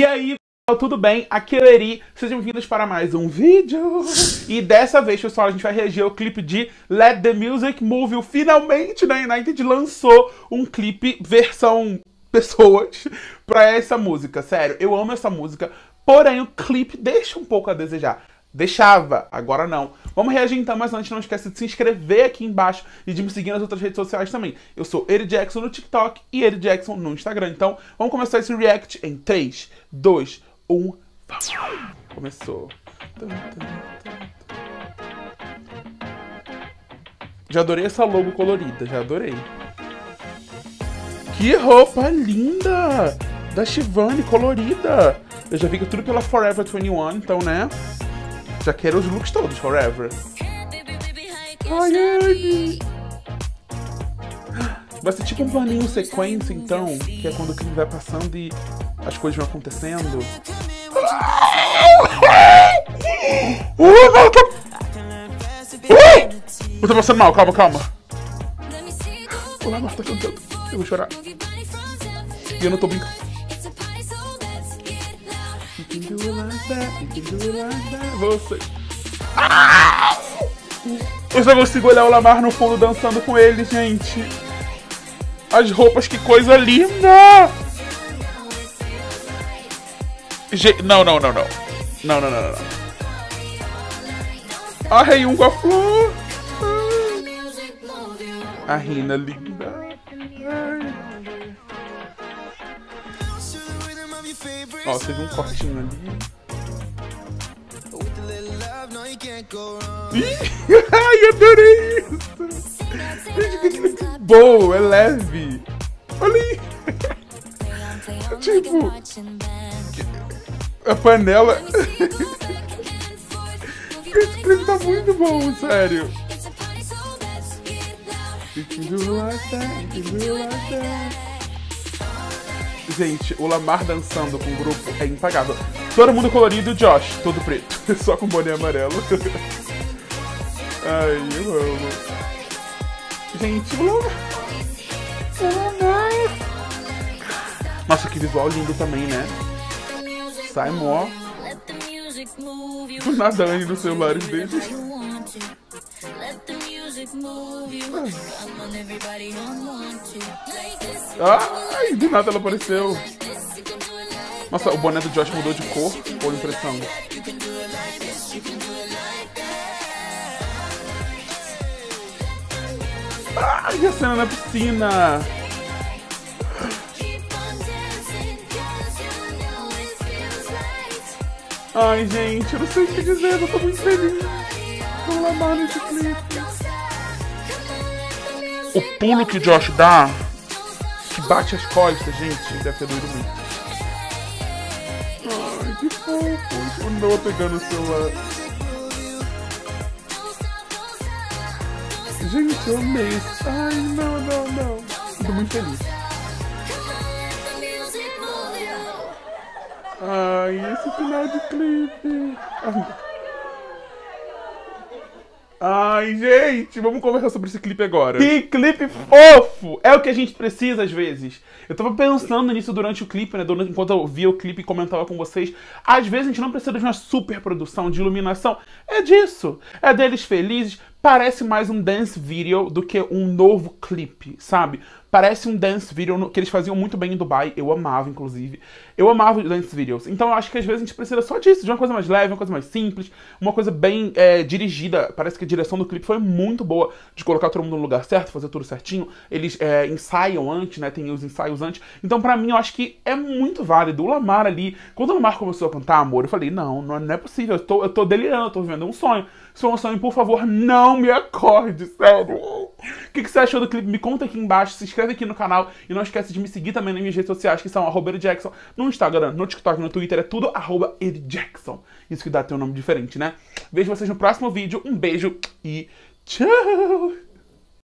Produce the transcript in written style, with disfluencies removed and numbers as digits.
E aí, tudo bem? Aqui é o Eri, sejam bem-vindos para mais um vídeo. E dessa vez, pessoal, a gente vai reagir ao clipe de Let The Music Move You. Finalmente, né, Now United lançou um clipe versão pessoas pra essa música. Sério, eu amo essa música, porém o clipe deixa um pouco a desejar. Deixava, agora não. Vamos reagir então, mas antes não esquece de se inscrever aqui embaixo e de me seguir nas outras redes sociais também. Eu sou Erijackson no TikTok e Erijackson no Instagram. Então, vamos começar esse react em 3, 2, 1, vamos! Começou. Já adorei essa logo colorida, já adorei. Que roupa linda! Da Chivani, colorida! Eu já vi que tudo pela Forever 21, então, né? Já quero os looks todos, Forever. Vai ser tipo um planinho sequência, então, que é quando o clipe vai passando e as coisas vão acontecendo. Eu tô passando mal, calma, calma. O Lamar tá cantando, eu vou chorar. E eu não tô brincando. Você. Eu só consigo olhar o Lamar no fundo dançando com ele, gente. As roupas, que coisa linda! Não. Ai, um com a flor. A Rina linda. Ai. Ó, você viu um cortinho ali. Ai, adorei isso! Gente, que clipe bom, é leve. Olha aí! Tipo... a panela... Esse clipe tá muito bom, sério. Gente, o Lamar dançando com o grupo é impagável. Todo mundo colorido e o Josh, todo preto. Só com boné amarelo. Ai, eu amo. Gente, o Lamar. Nossa, que visual lindo também, né? Sai mó. Nada aí nos celulares deles. Ai, do nada ela apareceu. Nossa, o boné do Josh mudou de cor ou impressão? Ai, a cena na piscina. Ai, gente, eu não sei o que dizer, eu tô muito feliz. Vou lavar nesse clipe. O pulo que o Josh dá, que bate as costas, gente, deve ter doído muito. Ai, que fofo. O Noah pegando o celular. Gente, eu amei isso. Ai, não. Tô muito feliz. Ai, esse final de clipe. Ai, gente, vamos conversar sobre esse clipe agora. Que clipe fofo! É o que a gente precisa às vezes. Eu tava pensando nisso durante o clipe, né? Enquanto eu via o clipe e comentava com vocês. Às vezes a gente não precisa de uma super produção, de iluminação. É disso. É deles felizes. Parece mais um dance video do que um novo clipe, sabe? Parece um dance video que eles faziam muito bem em Dubai. Eu amava, inclusive. Eu amava dance videos. Então eu acho que às vezes a gente precisa só disso. De uma coisa mais leve, uma coisa mais simples. Uma coisa bem dirigida. Parece que a direção do clipe foi muito boa. De colocar todo mundo no lugar certo, fazer tudo certinho. Eles ensaiam antes, né? Tem os ensaios antes. Então pra mim eu acho que é muito válido. O Lamar ali... Quando o Lamar começou a cantar, amor, eu falei, não é possível. Eu tô delirando, eu tô vivendo um sonho. Se for um sonho, por favor, não me acorde, sério. O que você achou do clipe? Me conta aqui embaixo. Se inscreve aqui no canal e não esquece de me seguir também nas minhas redes sociais, que são @Erijackson no Instagram, no TikTok, no Twitter, é tudo @Erijackson. Isso que dá teu nome diferente, né? Vejo vocês no próximo vídeo, um beijo e tchau!